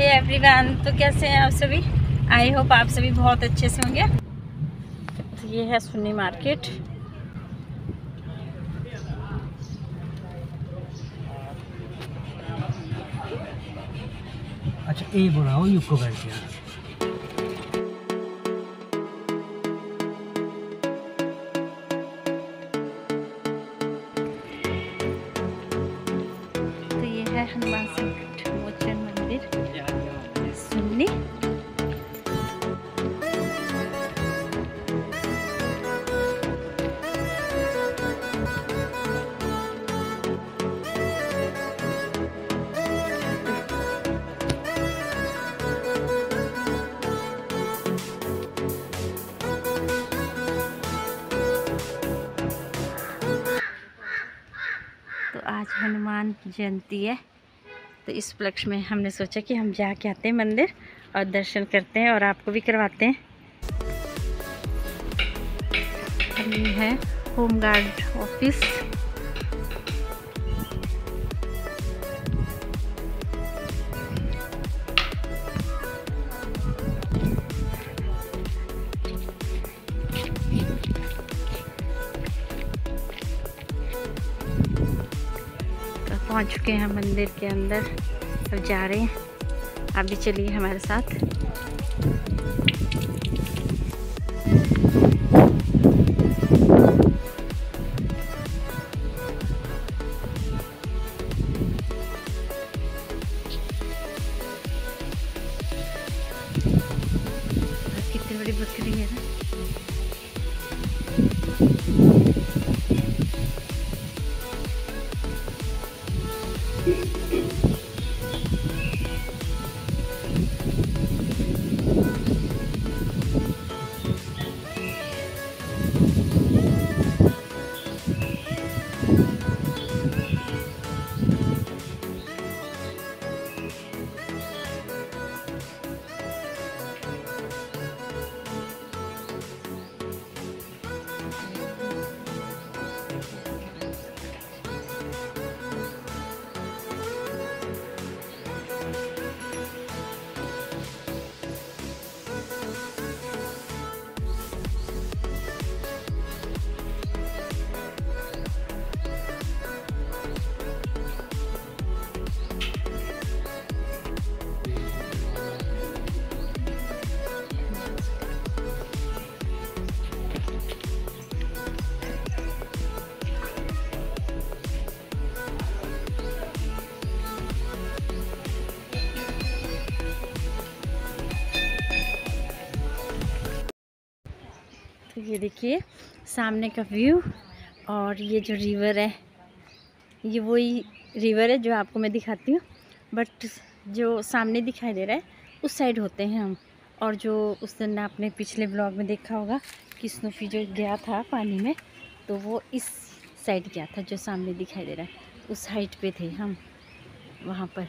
Hey everyone, तो कैसे हैं आप सभी? आई होप आप सभी बहुत अच्छे से होंगे। तो ये है सुन्नी मार्केट। अच्छा ये बोलाओ यूको बैंक यार। तो ये है हनुमान सिंह सुन्नी। तो आज हनुमान जयंती है, तो इस उपलक्ष्य में हमने सोचा कि हम जाके आते हैं मंदिर और दर्शन करते हैं और आपको भी करवाते हैं। ये है होमगार्ड ऑफिस। पहुंच चुके हैं मंदिर के अंदर, अब जा रहे हैं, आप भी चलिए हमारे साथ। कितनी बड़ी बकरी है ना। तो ये देखिए सामने का व्यू, और ये जो रिवर है ये वही रिवर है जो आपको मैं दिखाती हूँ, बट जो सामने दिखाई दे रहा है उस साइड होते हैं हम। और जो उस दिन आपने पिछले ब्लॉग में देखा होगा कि स्नूफी जो गया था पानी में, तो वो इस साइड गया था, जो सामने दिखाई दे रहा है उस हाइट पे थे हम वहाँ पर।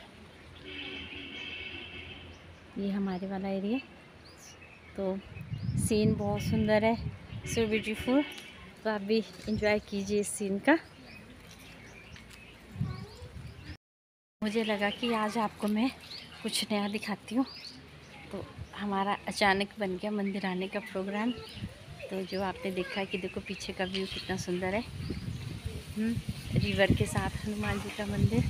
ये हमारे वाला एरिया, तो सीन बहुत सुंदर है, सो ब्यूटीफुल। तो आप भी एंजॉय कीजिए इस सीन का। मुझे लगा कि आज आपको मैं कुछ नया दिखाती हूँ, तो हमारा अचानक बन गया मंदिर आने का प्रोग्राम। तो जो आपने देखा कि देखो पीछे का व्यू कितना सुंदर है, रिवर के साथ हनुमान जी का मंदिर।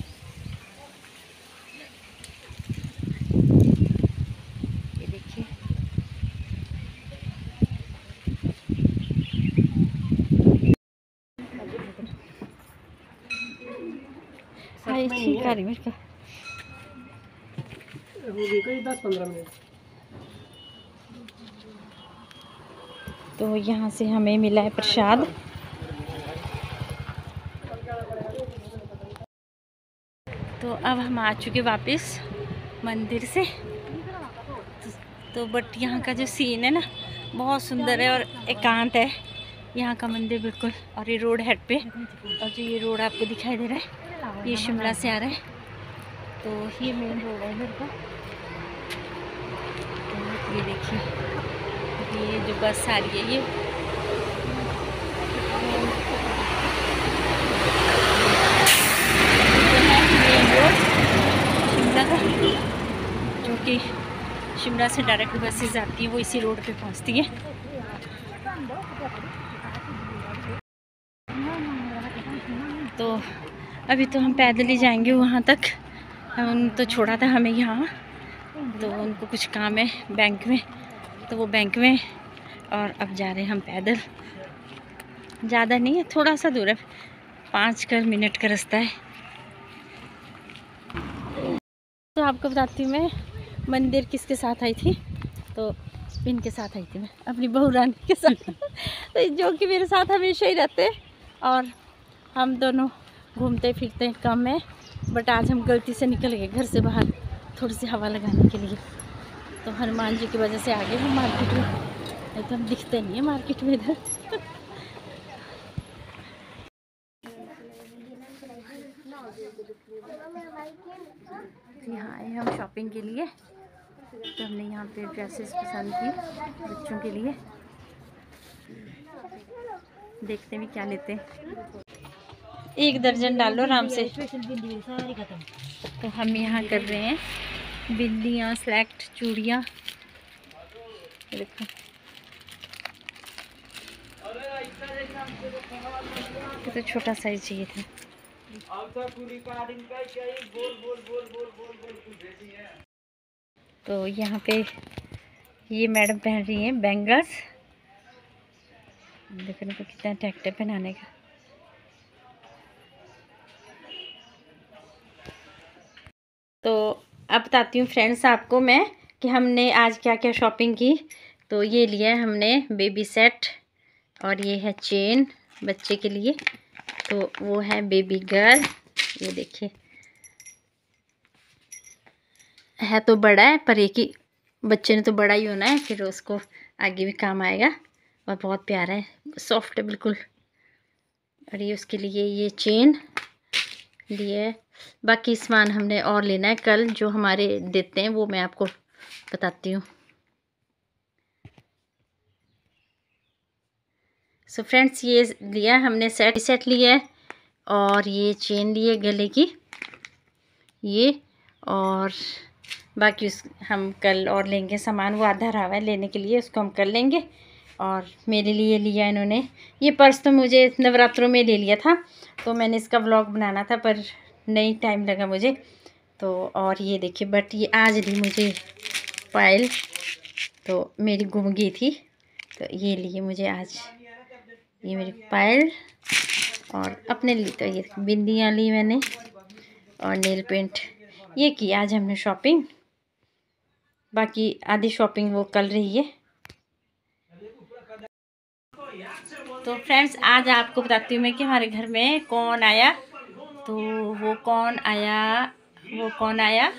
मिनट तो यहाँ से हमें मिला है प्रसाद। तो अब हम आ चुके वापस मंदिर से। तो बट यहाँ का जो सीन है ना बहुत सुंदर है और एकांत है यहाँ का मंदिर बिल्कुल। और ये रोड हेड पे, और जो ये रोड आपको दिखाई दे रहा है ये शिमला से आ रहा है, तो ये मेन रोड है इधर का। ये देखिए ये जो बस आ रही है, ये मेन रोड शिमला का, जो सिटी शिमला से डायरेक्ट बसेस जाती हैं वो इसी रोड पे पहुंचती है। तो अभी तो हम पैदल ही जाएंगे वहाँ तक। हम तो छोड़ा था हमें यहाँ, तो उनको कुछ काम है बैंक में, तो वो बैंक में, और अब जा रहे हैं हम पैदल। ज़्यादा नहीं है, थोड़ा सा दूर है, 5 मिनट का रास्ता है। तो आपको बताती हूँ मैं मंदिर किसके साथ आई थी, तो इनके साथ आई थी मैं, अपनी बहू रानी के साथ। तो जो कि मेरे साथ हमेशा ही रहते और हम दोनों घूमते फिरते कम है, बट आज हम गलती से निकल गए घर से बाहर थोड़ी सी हवा लगाने के लिए। तो हनुमान जी की वजह से आ गए हम मार्केट में, नहीं तो हम दिखते नहीं है मार्केट में इधर। यहाँ आए हम शॉपिंग के लिए, तो हमने यहाँ पे ड्रेसेस पसंद की बच्चों के लिए। देखते हैं क्या लेते हैं। 1 दर्जन डालो आराम से। तो हम यहाँ कर रहे हैं बिंदियाँ सेलेक्ट, चूड़ियाँ। देखो ये तो छोटा साइज चाहिए था। तो यहाँ पे ये मैडम पहन रही हैं बैंगल्स, देखो उनको कितना टैक्ट है पहनाने का। तो अब बताती हूँ फ्रेंड्स आपको मैं कि हमने आज क्या क्या शॉपिंग की। तो ये लिया है हमने बेबी सेट, और ये है चेन बच्चे के लिए, तो वो है बेबी गर्ल। ये देखिए है तो बड़ा है, पर एक ही बच्चे ने तो बड़ा ही होना है, फिर उसको आगे भी काम आएगा। और बहुत प्यारा है, सॉफ्ट है बिल्कुल। और ये उसके लिए ये चेन लिए। बाकी सामान हमने और लेना है, कल जो हमारे देते हैं वो मैं आपको बताती हूँ। सो फ्रेंड्स ये लिया हमने सेट लिया है, और ये चेन लिए गले की ये, और बाकी उस हम कल और लेंगे सामान, वो आधा रहा है लेने के लिए, उसको हम कर लेंगे। और मेरे लिए लिया इन्होंने ये पर्स, तो मुझे नवरात्रों में ले लिया था, तो मैंने इसका व्लॉग बनाना था पर नहीं टाइम लगा मुझे तो। और ये देखिए बट ये आज ली मुझे पायल, तो मेरी गुम गई थी, तो ये लिए मुझे आज ये मेरी पायल। और अपने लिए तो ये बिंदियाँ ली मैंने, और नेल पेंट। ये की आज हमने शॉपिंग, बाकी आधी शॉपिंग वो कल रही है। तो फ्रेंड्स आज आपको बताती हूँ मैं कि हमारे घर में कौन आया। तो वो कौन आया, वो कौन आया,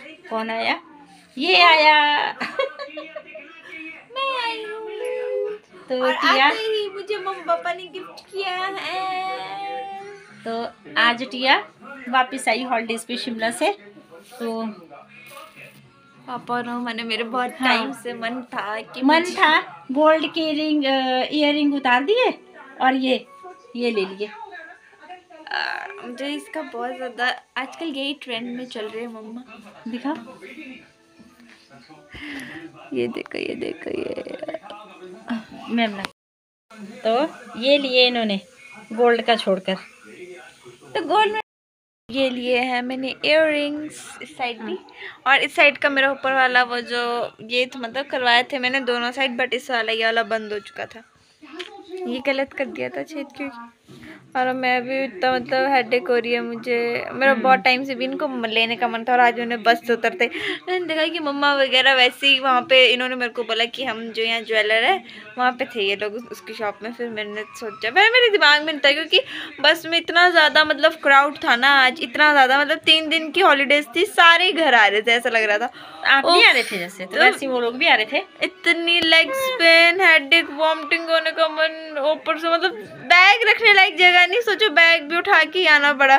ये आया। मैं आई हूँ। तो टिया ही मुझे मम्मी पापा ने गिफ्ट किया है। तो आज टिया वापस आई हॉलीडेज पे शिमला से। तो पापा नो मैंने मेरे बहुत टाइम से मन था गोल्ड के इयररिंग उतार दिए, और ये ले लिए। मुझे इसका बहुत ज़्यादा आजकल यही ट्रेंड में चल रहे हैं मम्मा। दिखा ये देखो, ये देखो, ये मैम ना। तो ये लिए इन्होंने गोल्ड का छोड़कर, तो गोल्ड में ये लिए है मैंने इयररिंग्स इस साइड में, और इस साइड का मेरा ऊपर वाला वो जो ये तो मतलब करवाए थे मैंने दोनों साइड, बट इस वाला ये वाला बंद हो चुका था, ये गलत कर दिया था छेद क्योंकि। और मैं भी इतना मतलब हेडेक हो रही है मुझे, मेरा बहुत टाइम से भी इनको लेने का मन था। और आज उन्हें बस से उतरते मैंने देखा कि मम्मा वगैरह वैसे ही वहाँ पे इन्होंने मेरे को बोला कि हम जो यहाँ ज्वेलर है वहाँ पे थे ये लोग उसकी शॉप में। फिर मैंने सोचा, मैं मेरे दिमाग में नहीं था क्योंकि बस में इतना ज़्यादा मतलब क्राउड था ना आज, इतना ज़्यादा मतलब 3 दिन की हॉलीडेज थी, सारे घर आ रहे थे ऐसा लग रहा था। आप भी आ रहे थे जैसे, तो वैसे वो लोग भी आ रहे थे। इतनी लेग्स पेन, हेडेक, वॉमिटिंग होने का मन, ऊपर से मतलब बैग रखने लायक जगह नहीं, सोचो बैग भी उठा के आना पड़ा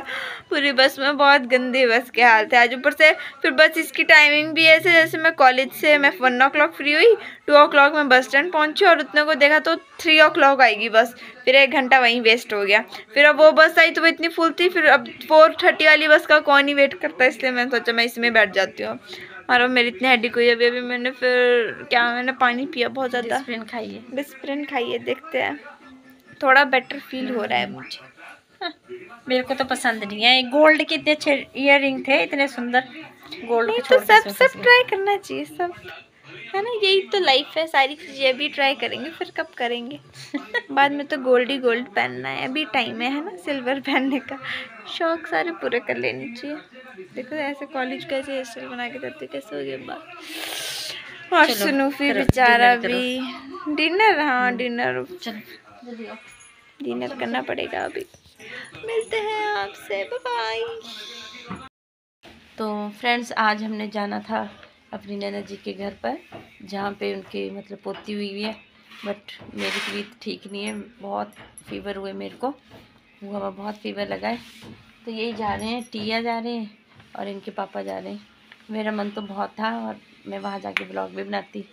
पूरी बस में। बहुत गंदी बस के हालत है आज। ऊपर से फिर बस इसकी टाइमिंग भी ऐसे, जैसे मैं कॉलेज से मैं 1 o'clock फ्री हुई, 2 o'clock में बस स्टैंड पहुंची, और उतने को देखा तो 3 o'clock आएगी बस, फिर 1 घंटा वहीं वेस्ट हो गया। फिर अब वो बस आई तो वो इतनी फुल थी, फिर अब 4:30 वाली बस का कौन ही वेट करता, इसलिए मैंने सोचा मैं इसमें बैठ जाती हूँ। और अब मेरी इतनी हेडेक हुई है अभी। मैंने फिर क्या, मैंने पानी पिया बहुत ज़्यादा, डिस्प्रिन खाई है, देखते हैं थोड़ा बेटर फील हो रहा है मुझे। मेरे को तो पसंद नहीं है। गोल्ड के इतने अच्छे इयर रिंग थे, इतने सुंदर गोल्ड के, तो सब ट्राई करना चाहिए, सब है ना, यही तो लाइफ है। सारी चीज़ें अभी ट्राई करेंगे, फिर कब करेंगे बाद में तो गोल्ड ही गोल्ड पहनना है, अभी टाइम है ना सिल्वर पहनने का। शौक सारे पूरे कर लेने चाहिए। देखो ऐसे कॉलेज का ऐसे हेयर स्टाइल बना के देते, कैसे हो गया बात। और सुनूफी बेचारा भी डिनर, हाँ डिनर, डिनर करना पड़ेगा अभी। मिलते हैं आपसे, बाय बाय। तो फ्रेंड्स आज हमने जाना था अपनी नैना जी के घर पर, जहाँ पे उनके मतलब पोती हुई है, बट मेरी तबीयत ठीक नहीं है, बहुत फीवर हुए मेरे को, हुआ बहुत फीवर लगा है। तो यही जा रहे हैं, टिया जा रहे हैं और इनके पापा जा रहे हैं। मेरा मन तो बहुत था और मैं वहाँ जाके ब्लॉग भी बनाती,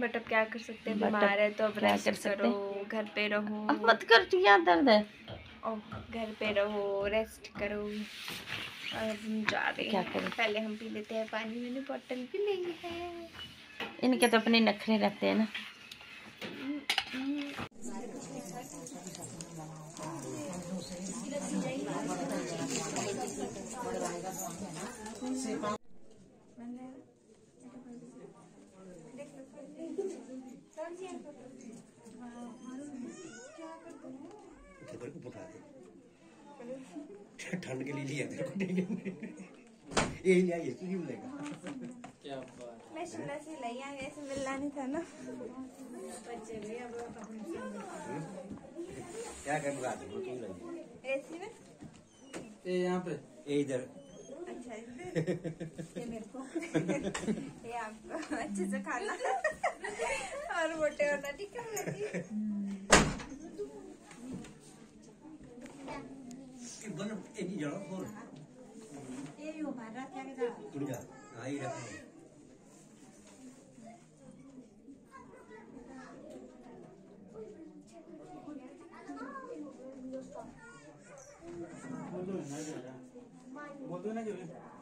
बट अब क्या कर सकते हैं, बीमार है तो अब क्या कर सकते हैं, घर पे रहो। अब मत कर, टिया दर्द है, घर पे रहो, रेस्ट करो। और हम जा रहे हैं, पहले हम पी लेते हैं पानी, मैंने बॉटल भी ली है। इनके तो अपने नखरे रहते हैं ना। ठंड के लिए लिया क्या बात, मैं शिमला से लाई, ऐसे मिलना नहीं था ना, पर चलिए अब क्या करना ऐसे ना, ये यहाँ पे, ये इधर, अच्छा ये मेरे को, ये आपको अच्छे से खाना और मोटे होना, ठीक है। बोल दो ना जो